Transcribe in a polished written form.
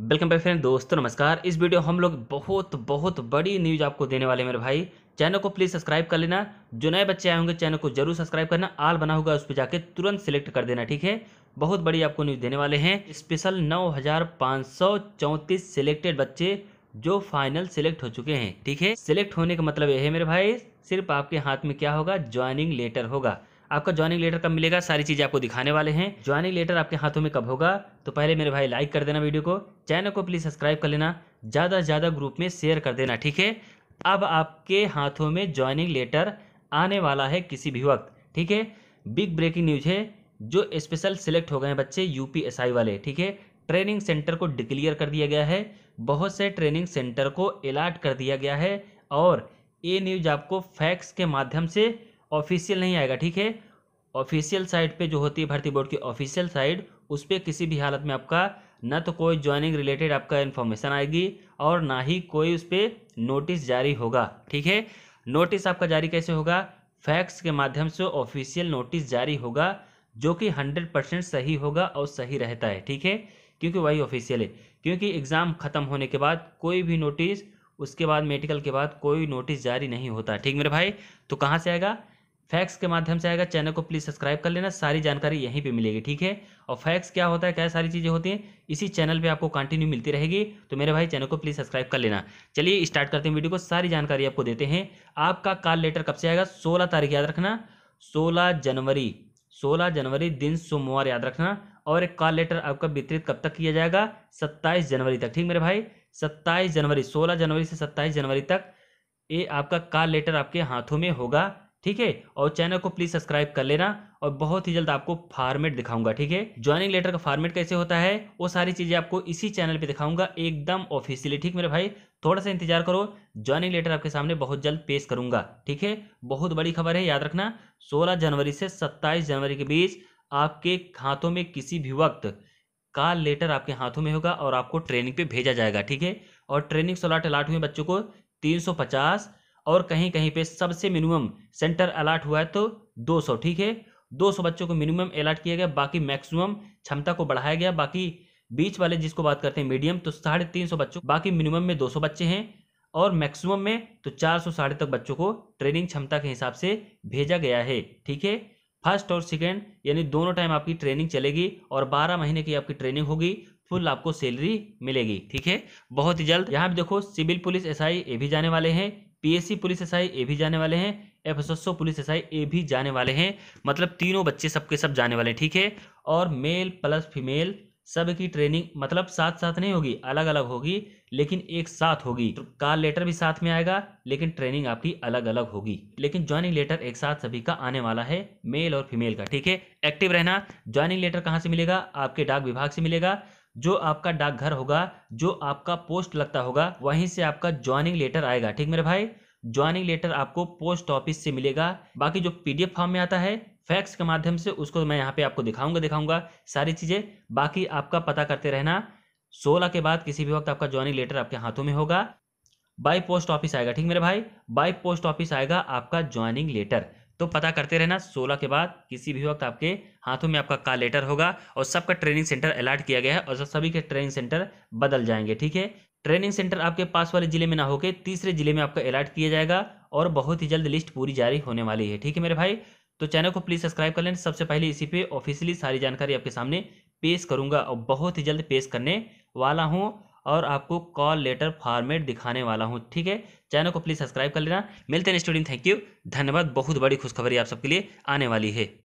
Welcome back friend दोस्तों नमस्कार। इस वीडियो हम लोग बहुत बड़ी न्यूज़ आपको देने वाले हैं मेरे भाई। चैनल को प्लीज़ सब्सक्राइब कर लेना, जो नए बच्चे आए होंगे चैनल को जरूर सब्सक्राइब करना, आल बना होगा उस पर जाके तुरंत सेलेक्ट कर देना, ठीक है। बहुत बड़ी आपको न्यूज़ देने वाले हैं। स्पेशल 9,534 सिलेक्टेड बच्चे जो फाइनल सिलेक्ट हो चुके हैं, ठीक है। सिलेक्ट होने का मतलब यह है मेरे भाई, सिर्फ आपके हाथ में क्या होगा, ज्वाइनिंग लेटर होगा। आपका ज्वाइनिंग लेटर कब मिलेगा, सारी चीज़ें आपको दिखाने वाले हैं। ज्वाइनिंग लेटर आपके हाथों में कब होगा, तो पहले मेरे भाई लाइक कर देना वीडियो को, चैनल को प्लीज़ सब्सक्राइब कर लेना, ज़्यादा से ज़्यादा ग्रुप में शेयर कर देना, ठीक है। अब आपके हाथों में ज्वाइनिंग लेटर आने वाला है किसी भी वक्त, ठीक है। बिग ब्रेकिंग न्यूज़ है, जो स्पेशल सिलेक्ट हो गए हैं बच्चे यूपीएसआई वाले, ठीक है। ट्रेनिंग सेंटर को डिक्लेयर कर दिया गया है, बहुत से ट्रेनिंग सेंटर को अलर्ट कर दिया गया है, और ये न्यूज़ आपको फैक्स के माध्यम से, ऑफिशियल नहीं आएगा, ठीक है। ऑफिशियल साइट पे जो होती है भर्ती बोर्ड की ऑफिशियल साइट, उस पर किसी भी हालत में आपका ना तो कोई ज्वाइनिंग रिलेटेड आपका इन्फॉर्मेशन आएगी और ना ही कोई उस पर नोटिस जारी होगा, ठीक है। नोटिस आपका जारी कैसे होगा, फैक्स के माध्यम से ऑफिशियल नोटिस जारी होगा, जो कि 100% सही होगा और सही रहता है, ठीक है, क्योंकि वही ऑफिशियल है। क्योंकि एग्ज़ाम ख़त्म होने के बाद कोई भी नोटिस, उसके बाद मेडिकल के बाद कोई नोटिस जारी नहीं होता, ठीक मेरे भाई। तो कहाँ से आएगा, फैक्स के माध्यम से आएगा। चैनल को प्लीज़ सब्सक्राइब कर लेना, सारी जानकारी यहीं पे मिलेगी, ठीक है। और फैक्स क्या होता है, क्या सारी चीज़ें होती हैं, इसी चैनल पे आपको कंटिन्यू मिलती रहेगी, तो मेरे भाई चैनल को प्लीज़ सब्सक्राइब कर लेना। चलिए स्टार्ट करते हैं वीडियो को, सारी जानकारी आपको देते हैं। आपका कॉल लेटर कब से आएगा, 16 तारीख याद रखना, 16 जनवरी, 16 जनवरी दिन सोमवार याद रखना। और एक कॉल लेटर आपका वितरित कब तक किया जाएगा, 27 जनवरी तक, ठीक मेरे भाई। 27 जनवरी, 16 जनवरी से 27 जनवरी तक ये आपका कॉल लेटर आपके हाथों में होगा, ठीक है। और चैनल को प्लीज़ सब्सक्राइब कर लेना, और बहुत ही जल्द आपको फॉर्मेट दिखाऊंगा, ठीक है। ज्वाइनिंग लेटर का फॉर्मेट कैसे होता है, वो सारी चीज़ें आपको इसी चैनल पे दिखाऊंगा एकदम ऑफिशियली, ठीक मेरे भाई। थोड़ा सा इंतजार करो, ज्वाइनिंग लेटर आपके सामने बहुत जल्द पेश करूंगा, ठीक है। बहुत बड़ी खबर है, याद रखना। 16 जनवरी से 27 जनवरी के बीच आपके हाथों में किसी भी वक्त कॉल लेटर आपके हाथों में होगा, और आपको ट्रेनिंग पर भेजा जाएगा, ठीक है। और ट्रेनिंग स्लॉट अलाट हुए बच्चों को 350, और कहीं कहीं पे सबसे मिनिमम सेंटर अलॉट हुआ है तो 200, ठीक है। 200 बच्चों को मिनिमम अलॉट किया गया, बाकी मैक्सिमम क्षमता को बढ़ाया गया। बाकी बीच वाले जिसको बात करते हैं मीडियम, तो 350 बच्चों, बाकी मिनिमम में 200 बच्चे हैं और मैक्सिमम में तो 400 साढ़े तक बच्चों को ट्रेनिंग क्षमता के हिसाब से भेजा गया है, ठीक है। फर्स्ट और सेकेंड यानी दोनों टाइम आपकी ट्रेनिंग चलेगी, और 12 महीने की आपकी ट्रेनिंग होगी, फुल आपको सैलरी मिलेगी, ठीक है। बहुत ही जल्द यहाँ पे देखो, सिविल पुलिस एसआई ये भी जाने वाले हैं, पीएससी पुलिस एसआई ये भी जाने वाले हैं, एफएसएसओ पुलिस एसआई ये भी जाने वाले हैं, मतलब तीनों बच्चे सबके सब जाने वाले, ठीक है। और मेल प्लस फीमेल सब की ट्रेनिंग मतलब साथ साथ नहीं होगी, अलग अलग होगी, लेकिन एक साथ होगी। तो कॉल लेटर भी साथ में आएगा, लेकिन ट्रेनिंग आपकी अलग अलग होगी, लेकिन ज्वाइनिंग लेटर एक साथ सभी का आने वाला है, मेल और फीमेल का, ठीक है। एक्टिव रहना। ज्वाइनिंग लेटर कहाँ से मिलेगा, आपके डाक विभाग से मिलेगा। जो आपका डाकघर होगा, जो आपका पोस्ट लगता होगा, वहीं से आपका ज्वाइनिंग लेटर आएगा, ठीक मेरे भाई। ज्वाइनिंग लेटर आपको पोस्ट ऑफिस से मिलेगा। बाकी जो पीडीएफ फॉर्म में आता है फैक्स के माध्यम से, उसको मैं यहाँ पे आपको दिखाऊंगा सारी चीज़ें। बाकी आपका पता करते रहना, 16 के बाद किसी भी वक्त आपका ज्वाइनिंग लेटर आपके हाथों में होगा, बाई पोस्ट ऑफिस आएगा, ठीक मेरे भाई। बाई पोस्ट ऑफिस आएगा आपका ज्वाइनिंग लेटर, तो पता करते रहना। 16 के बाद किसी भी वक्त आपके हाथों में आपका कॉल लेटर होगा, और सबका ट्रेनिंग सेंटर अलॉट किया गया है, और सभी के ट्रेनिंग सेंटर बदल जाएंगे, ठीक है। ट्रेनिंग सेंटर आपके पास वाले ज़िले में ना होकर तीसरे ज़िले में आपका अलॉट किया जाएगा, और बहुत ही जल्द लिस्ट पूरी जारी होने वाली है, ठीक है मेरे भाई। तो चैनल को प्लीज़ सब्सक्राइब कर लेना, सबसे पहले इसी पर ऑफिशियली सारी जानकारी आपके सामने पेश करूँगा, और बहुत ही जल्द पेश करने वाला हूँ, और आपको कॉल लेटर फॉर्मेट दिखाने वाला हूं, ठीक है। चैनल को प्लीज़ सब्सक्राइब कर लेना। मिलते हैं स्टूडेंट, थैंक यू, धन्यवाद। बहुत बड़ी खुशखबरी आप सबके लिए आने वाली है।